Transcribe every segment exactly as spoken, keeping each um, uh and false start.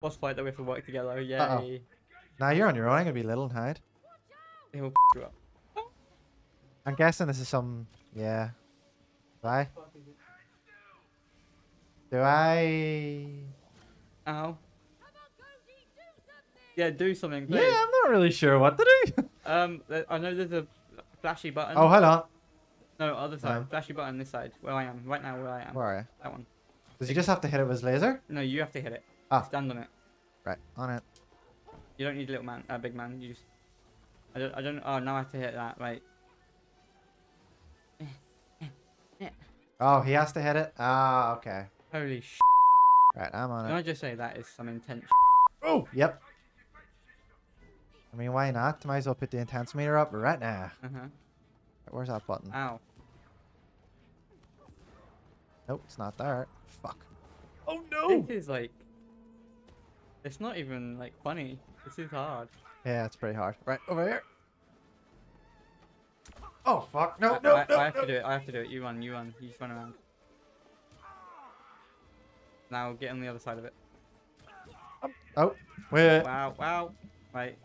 Boss fight that we have to work together, yay. Uh -oh. Now you're on your own, I'm gonna be little and hide. He'll f*** you up. I'm guessing this is some... yeah. Do I? Do I... Ow. Yeah, do something, please. Yeah, I'm not really sure what to do. um, I know there's a flashy button. Oh, hold on. No, other side. No. Flashy button this side. Where I am. Right now, where I am. Where are you? That one. Does he just have to hit it with his laser? No, you have to hit it. Ah. Stand on it. Right, on it. You don't need little man, uh, big man. You just... I don't, I don't... Oh, now I have to hit that. Right. Oh, he has to hit it? Ah, okay. Holy sh**. Right, I'm on it. Can I just say that is some intense sh**? Oh, yep. I mean, why not? Might as well put the intense meter up right now. Uh-huh. Right, where's that button? Ow. Nope, it's not there. Fuck. Oh, no! This is, like... It's not even, like, funny. This is hard. Yeah, it's pretty hard. Right, over here. Oh fuck! No, I, no, I, no, I have no. to do it. I have to do it. You run, you run. You just run around. Now get on the other side of it. Oh, wait. Wow, wow. Right.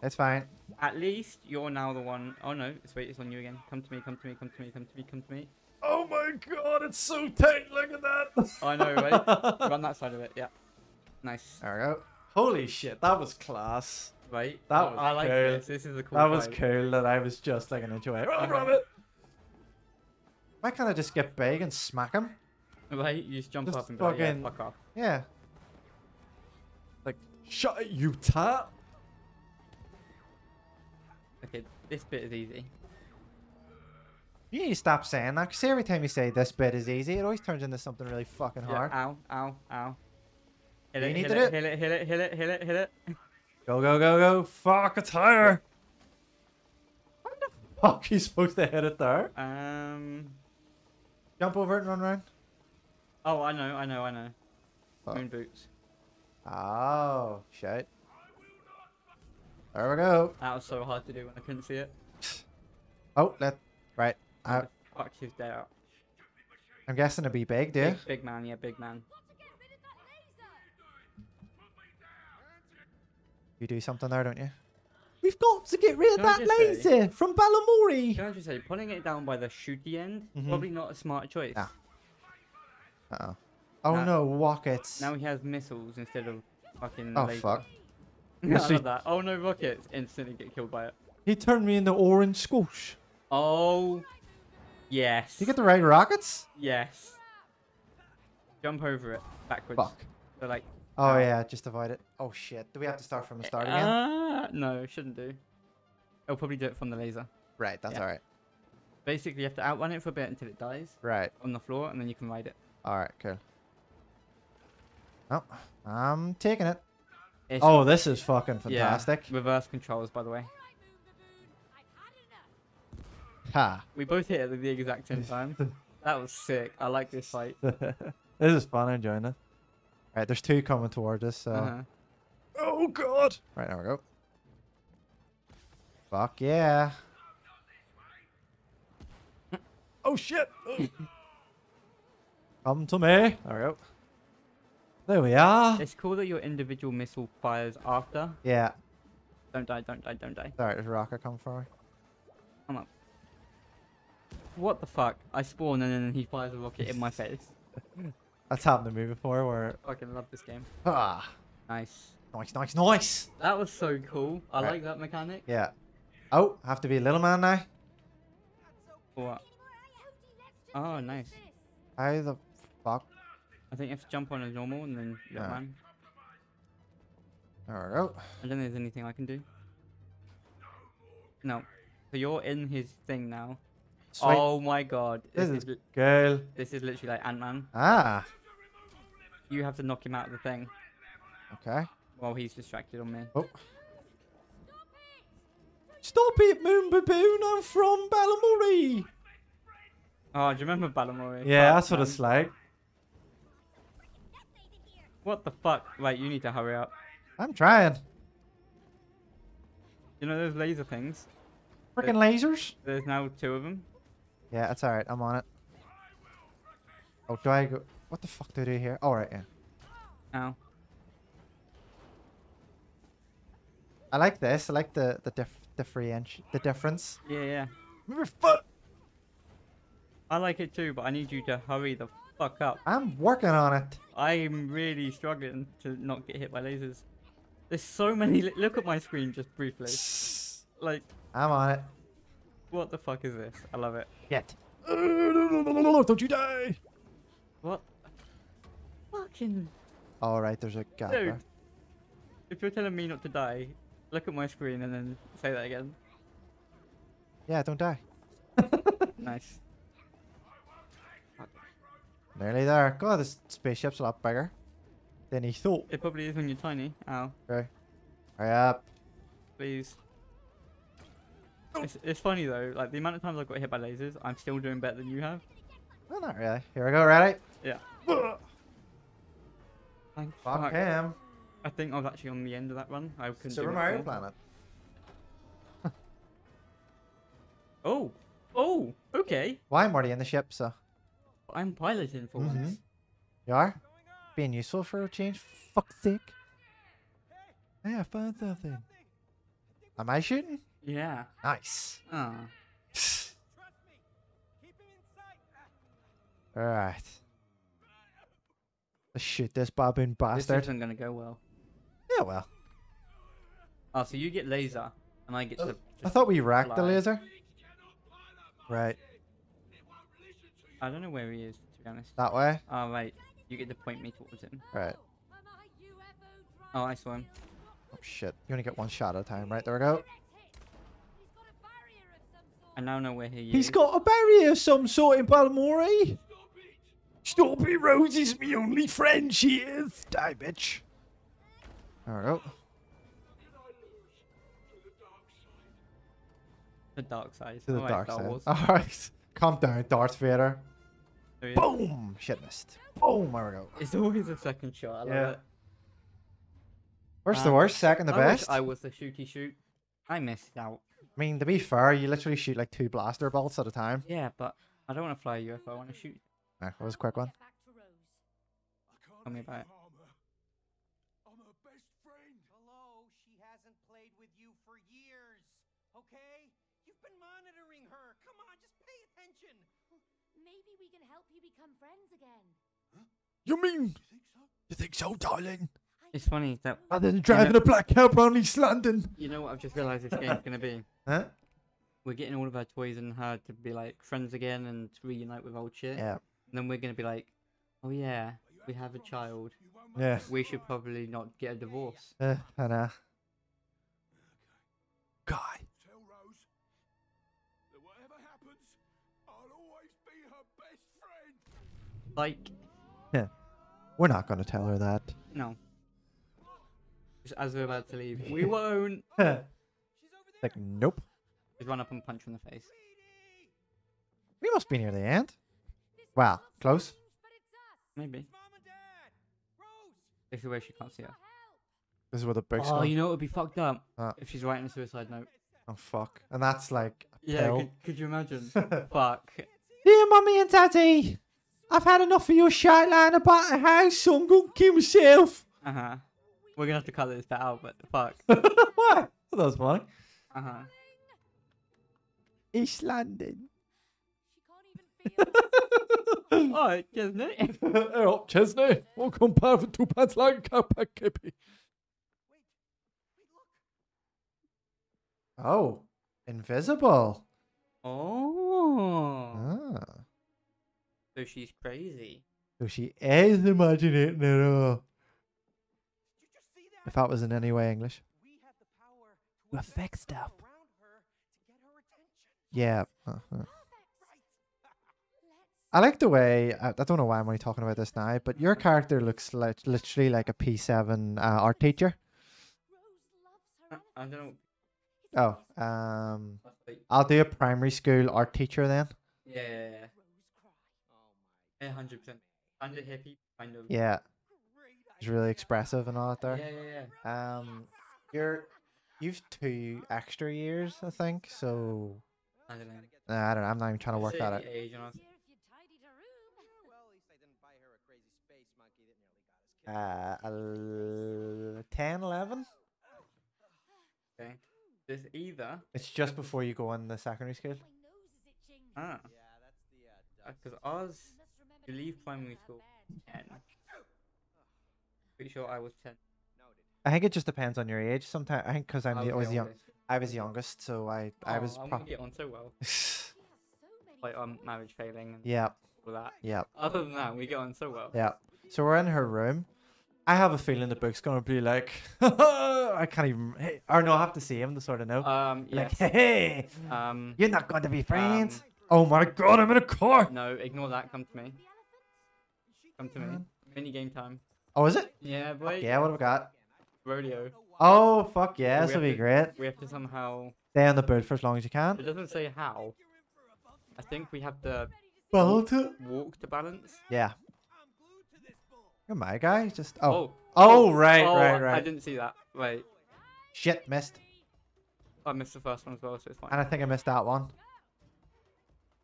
That's fine. At least you're now the one. Oh no, it's wait, it's on you again. Come to me, come to me, come to me, come to me, come to me. Oh my god, it's so tight. Look at that. I know, right? Run that side of it. Yeah. Nice. There we go. Holy shit, that was class. Right. That was I like cool. this. This is a cool That was vibe. cool that I was just like an inch away. Run, okay. run it! Why can't I just get big and smack him? Right, you just jump just up and fucking... yeah, fuck off. Yeah. Like, shut it, you tat! Okay, this bit is easy. You need to stop saying that, because every time you say this bit is easy, it always turns into something really fucking hard. Yeah, ow, ow, ow. Hit it, hit it, hit it, hit it, hit it, hit it, hit it. Go, go, go, go. Fuck, it's higher. What the fuck are you supposed to hit it there? Um... Jump over it and run around. Oh, I know, I know, I know. Fuck. Moon boots. Oh, shit. There we go. That was so hard to do when I couldn't see it. Oh, that... Right. I... Fuck, she's dead out. I'm guessing it'd be big, dude. Big, big man, yeah, big man. You do something there, don't you? We've got to get rid of that laser say, from Balamory. Can I just say, putting it down by the shooty end, mm-hmm. probably not a smart choice. Nah. Uh-oh. Oh nah. no, rockets. Now he has missiles instead of fucking Oh, laser. fuck. No, I love that. Oh no, rockets. Instantly get killed by it. He turned me into orange squash. Oh. Yes. Did you get the right rockets? Yes. Jump over it. Backwards. Fuck. So like... Oh, yeah, just avoid it. Oh, shit. Do we have to start from the start again? Uh, no, shouldn't do. I'll probably do it from the laser. Right, that's yeah. all right. Basically, you have to outrun it for a bit until it dies. Right. On the floor, and then you can ride it. All right, cool. Oh, I'm taking it. It's oh, this is fucking fantastic. Yeah, reverse controls, by the way. Ha. We both hit it at the exact same time. That was sick. I like this fight. This is fun. I'm enjoying it. Right, there's two coming towards us, so... Uh-huh. Oh, God! Right, there we go. Fuck yeah. Oh, shit! Oh. Come to me. There we go. There we are. It's cool that your individual missile fires after. Yeah. Don't die, don't die, don't die. Alright, there's a rocket coming for me. I'm up. What the fuck? I spawn and then he fires a rocket in my face. That's happened to me before where... I fucking love this game. Ah. Nice. Nice, nice, nice! That was so cool. I right. like that mechanic. Yeah. Oh, I have to be a little man now. What? Oh, nice. How the fuck? I think you have to jump on a normal and then little no. man. There we go. I don't think there's anything I can do. No. So you're in his thing now. Sweet. Oh my god. This, this is... is girl. This is literally like Ant-Man. Ah. You have to knock him out of the thing. Okay. Well, he's distracted on me. Oh. Stop it, Moon Baboon. I'm from Balamory. Oh, do you remember Balamory? Yeah, that's what it's like. What the fuck? Wait, you need to hurry up. I'm trying. You know those laser things? Freaking lasers? There's now two of them. Yeah, that's alright. I'm on it. Oh, do I go... What the fuck do I do here? Alright, oh, yeah. Ow. I like this. I like the the diff differentiation, the difference. Yeah, yeah. Move foot. I like it too, but I need you to hurry the fuck up. I'm working on it. I'm really struggling to not get hit by lasers. There's so many. Look at my screen just briefly. Like. I'm on it. What the fuck is this? I love it. Get. Uh, no, no, no, no, no, don't you die. What? Fucking. All right, there's a guy. Dude, if you're telling me not to die, look at my screen and then say that again. Yeah, don't die. Nice. Fuck. Nearly there. God, this spaceship's a lot bigger than he thought. It probably is when you're tiny. Ow. Okay. Hurry up. Please. Oh. It's, it's funny though, like the amount of times I got hit by lasers, I'm still doing better than you have. Well, not really. Here we go, ready? Yeah. Ugh. Thank fuck him. I think I was actually on the end of that run. I couldn't Super do Mario before. Planet. Oh. Oh. Okay. Why well, I'm already in the ship, so. I'm piloting for mm-hmm. once. You are? Being useful for a change? Fuck's sake. Hey, I found something. Am I shooting? Yeah. Nice. Oh. Alright. Let's shoot this baboon bastard. This isn't gonna go well. Yeah, well. Oh, so you get laser, and I get uh, to. I thought we racked fly. the laser. Right. I don't know where he is, to be honest. That way? Oh, right. You get to point me towards him. Right. Oh, I saw him. Oh, shit. You only get one shot at a time, right? There we go. I now know where he is. He's got a barrier of some sort in Balamory. Stop it, Rose is me only friend, she is. Die, bitch. There we go. The dark side. To the oh, dark side. Alright. Calm down, Darth Vader. Boom! Shit missed. Boom, there we go. It's always a second shot, I love yeah. it. First um, the worst, second the I best. I was the shooty shoot. I missed out. I mean, to be fair, you literally shoot like two blaster bolts at a time. Yeah, but I don't want to fly a U F O, I want to shoot. Nah, what was a quick one? Tell me about it. I'm her best friend. Hello, she hasn't played with you for years, okay? You've been monitoring her. Come on, just pay attention. Maybe we can help you become friends again. Huh? You mean? You think so, darling? It's funny that rather than driving you know, a black cab around East London. You know what I've just realised this game's gonna be? Huh? We're getting all of our toys and her to be like friends again and to reunite with old shit. Yeah. And then we're gonna be like, oh yeah, we have a child. Yeah. We should probably not get a divorce. Yeah, I know. Guy. Tell Rose that whatever happens, I'll always be her best friend. Like. Yeah. We're not gonna tell her that. No. As we're about to leave, we won't. Like, nope. Just run up and punch her in the face. We must be near the end. Wow, close. Maybe. This is where she can't see her. This is where the big. Oh, you know it would be fucked up uh, if she's writing a suicide note. Oh fuck! And that's like. A yeah. Could, could you imagine? Fuck. Dear mummy and daddy, I've had enough of your shite lying about the house, so I'm gonna kill myself. Uh huh. We're gonna have to cut this bit out, but fuck. What? That was funny. Uh huh. East London. Alright, Chesney. Oh, Chesney. Won't compare for two pants like a cat pack kippy. Oh, invisible. Oh. Ah. So she's crazy. So she is imaginating it all. If that was in any way English. We affect stuff. Yeah. Uh-huh. I like the way, I, I don't know why I'm only talking about this now, but your character looks like, literally like a P seven uh, art teacher. I don't know. Oh, um, I'll do a primary school art teacher then. Yeah, yeah, yeah. one hundred percent. Kind of hippie, kind of. Yeah. Really expressive and all that there. Yeah, yeah, yeah. Um, you're, you've two extra years, I think. So I don't know. Nah, I don't know. I'm not even trying to work that out. Uh, ten, eleven. Okay. There's either. It's just before you go on the secondary school. Ah. Because uh, I was, I believe, primary school ten. Pretty sure I was ten. I think it just depends on your age. Sometimes I think because I'm I was, the, I was young, I was youngest, so I I oh, was. I'm gonna get on so well. Like on um, marriage failing. And yeah. All that. Yeah. Other than that, we get on so well. Yeah. So we're in her room. I have a feeling the book's gonna be like, I can't even. Hey, or no, I have to see him to sort of know. Um. Yes. Like, hey, um, you're not going to be friends. Um, oh my God, I'm in a car. No, ignore that. Come to me. Come to me. Mini game time. Oh, is it? Yeah, boy. Yeah, what have we got? Rodeo. Oh fuck yeah, so this will be to, great. We have to somehow stay on the boat for as long as you can. It doesn't say how. I think we have to walk, walk to balance. Yeah. Oh my guy, just oh. Oh, oh right, oh, right, right. I didn't see that. Wait. Shit, missed. I missed the first one as well, so it's fine. And I think I missed that one.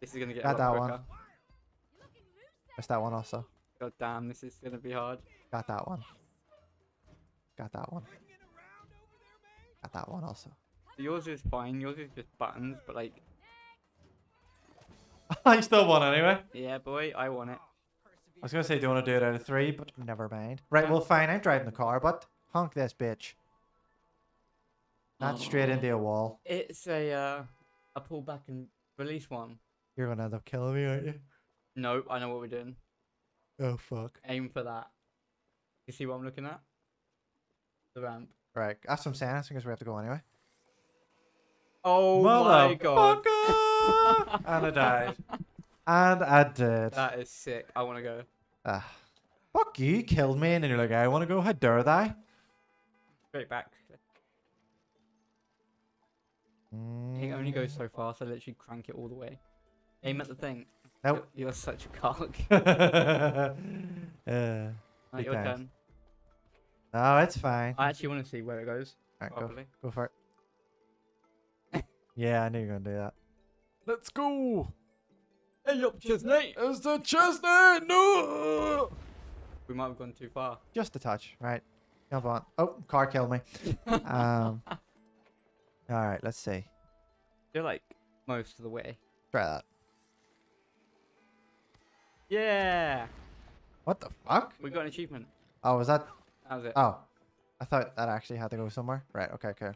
This is gonna get. Got a lot that quicker. One. Missed that one also. God damn, this is gonna be hard. Got that one. Got that one. Got that one also. Yours is fine. Yours is just buttons, but like. I still won anyway. Yeah, boy, I won it. I was gonna say, do you want to do it out of three? But never mind. Right, well, fine. I'm driving the car, but honk this bitch. Not oh, straight into a wall. It's a uh, a pull back and release one. You're gonna end up killing me, aren't you? Nope, I know what we're doing. Oh fuck. Aim for that. You see what I'm looking at? The ramp. Right, that's what I'm saying. I think we have to go anyway. Oh Mother my god! And I died. And I did. That is sick. I want to go. Ah, fuck you! You killed me, and then you're like, "I want to go." How dare they? Straight back. Mm. It only goes so fast. I literally crank it all the way. Aim at the thing. Nope. You're, you're such a cock. uh, right, your turn. No, it's fine. I actually want to see where it goes. All right, go, go for it. Yeah, I knew you were going to do that. Let's go! Hey up, Chesney! It's the Chesney! No! We might have gone too far. Just a touch, right? Jump on. Oh, car killed me. um. All right, let's see. You're like most of the way. Try that. Yeah! What the fuck? We got an achievement. Oh, was that... That was it. Oh, I thought that actually had to go somewhere. Right, okay, okay.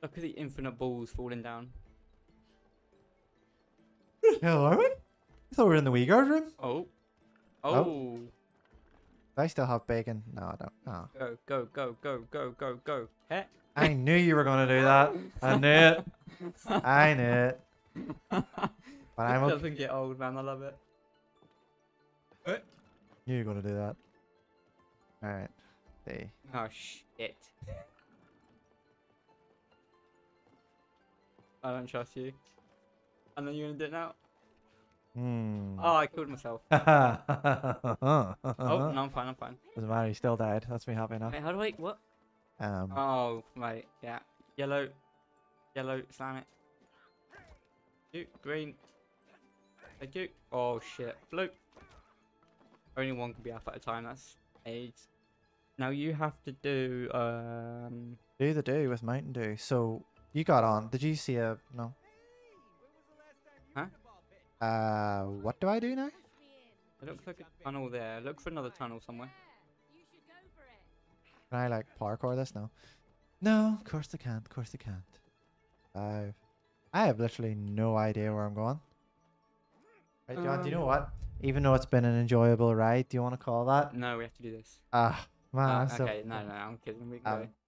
Look at the infinite balls falling down. Hell, are we? I thought we were in the Wii Guard room. Oh. Oh. Oh. Do I still have bacon? No, I don't. Oh. Go, go, go, go, go, go, go. Heck. I knew you were going to do that. I knew it. I knew it. But I'm it doesn't okay. get old, man. I love it. I knew you were going to do that. Alright, see. Oh shit. I don't trust you. And then you're gonna do it now? Hmm. Oh, I killed myself. Oh, no, I'm fine, I'm fine. Doesn't matter, you still died. That's me happy enough. Wait, how do I, what? Um. Oh, right, yeah. Yellow. Yellow, slam it. Shoot, green. Thank you. Oh shit, blue. Only one can be up at a time, that's... AIDS. Now you have to do um do the do with Mountain Dew. So you got on. Did you see a no? Huh? Uh, what do I do now? It looks like a tunnel there. Look for another tunnel somewhere. Can I like parkour this now? No, of course I can't. Of course I can't. I've I have literally no idea where I'm going. Right, John, um, do you know what? Even though it's been an enjoyable ride, do you want to call that? No, we have to do this. Ah, man. Oh, okay, so... no, no, I'm kidding. We can um, go.